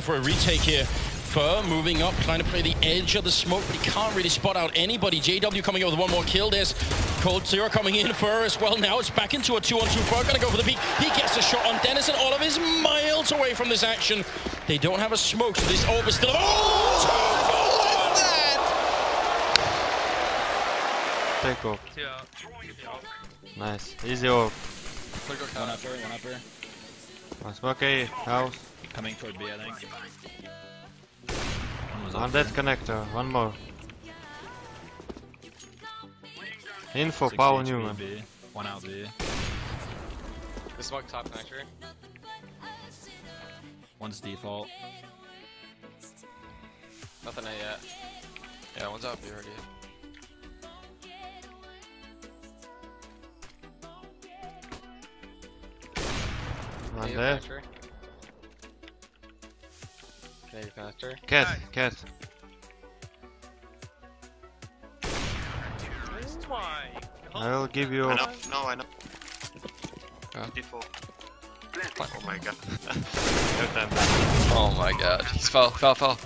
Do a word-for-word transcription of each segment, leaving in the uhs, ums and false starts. for a retake here. Fur moving up, trying to play the edge of the smoke, but he can't really spot out anybody. J W coming over with one more kill. There's Coldzera coming in, Fur as well. Now it's back into a two on two. Fur gonna go for the peak. He gets a shot on Dennison. Oliver is miles away from this action. They don't have a smoke, so this orb is still... Oh! Take off. Nice. Easy off. One upper, one upper. One smoke A, house. Coming for B, I think. One dead connector, one more. Info, power Newman. One out B. The smoke top connector. One's default. Nothing A yet. Yeah, one's out B already. One there. Maybe faster. Cat, cat. I'll give you. I know, no, I know. Huh? Default. Oh my god. Oh my god. He's fell, fell, fell.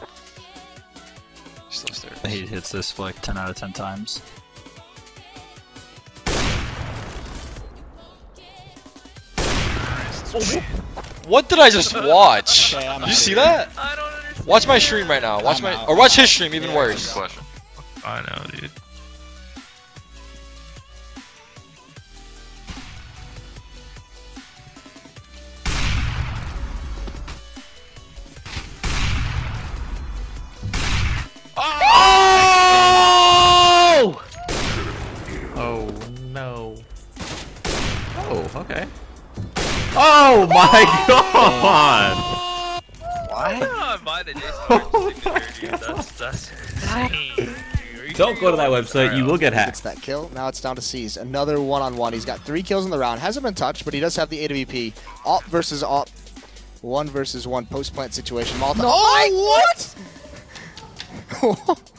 He's still upstairs. He hits this flick ten out of ten times. What did I just watch? Okay, did you see here. That? I don't understand. Watch my stream right now. Watch I'm my out. Or watch his stream even yeah, worse. I know, dude. Oh! Oh no. Oh, okay. Oh my god! What? Don't go to that website, you will get hacked. It's that kill, now it's down to C's. Another one-on-one, he's got three kills in the round. Hasn't been touched, but he does have the A W P. Op versus op. One versus one post-plant situation. Malt. No, oh, what?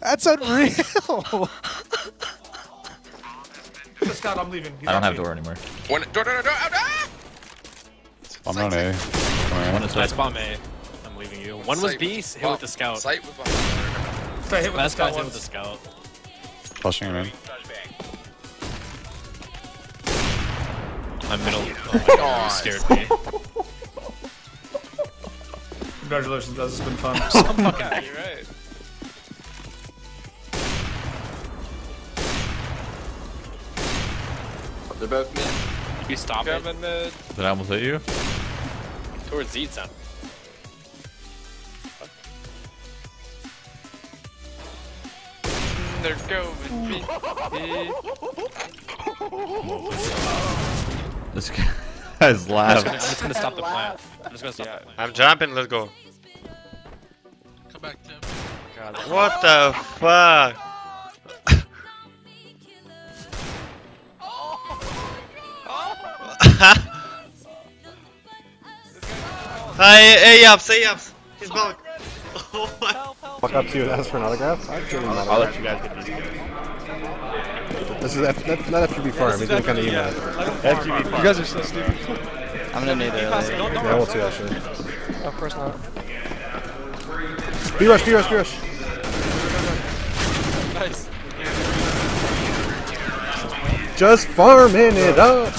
That's unreal! Scott, I'm leaving. He's I don't have door anymore. One door, door, door, door. Ah! Bomb on A. That's bomb A. I'm leaving you. One was B, hit with the scout. Sight was bomb. So hit with the scout. Hit with the scout. Flushing him in. I'm middle. Oh my god, you scared me. Congratulations, this has been fun. I'm fucking happy, right? They're both mid. You stop it. Mid. Did I almost hit you? Towards Z, son. They're going mid. This guy's laughing. I'm just gonna stop the plant. I'm just gonna stop yeah. the plant. I'm jumping, let's go. Come back, Tim. God, what the fuck? Hey, hey, ups, hey, ups. He's back. Oh my. Fuck up to you and ask for an autograph? I'll, I'll let you guys get these guys. This is F that, not F G B farm, he's doing kind of email. F G B farm. You guys are so stupid. I'm gonna need that. Yeah, I will too, actually. Of course not. B rush, B rush, B rush. Nice. Just farming it up.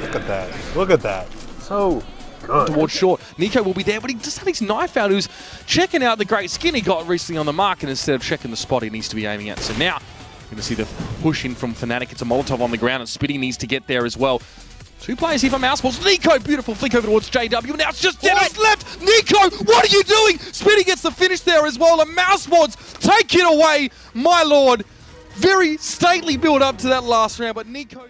Look at that. Look at that. So good. Towards short. Nico will be there, but he just had his knife out. Who's checking out the great skin he got recently on the market instead of checking the spot he needs to be aiming at. So now we're going to see the push in from Fnatic. It's a Molotov on the ground, and Spitty needs to get there as well. Two players here for Mouseboards. Nico, beautiful flick over towards J W. Now it's just Dennis left. Nico, what are you doing? Spitty gets the finish there as well. And Mouseboards take it away, my lord. Very stately build up to that last round, but Nico...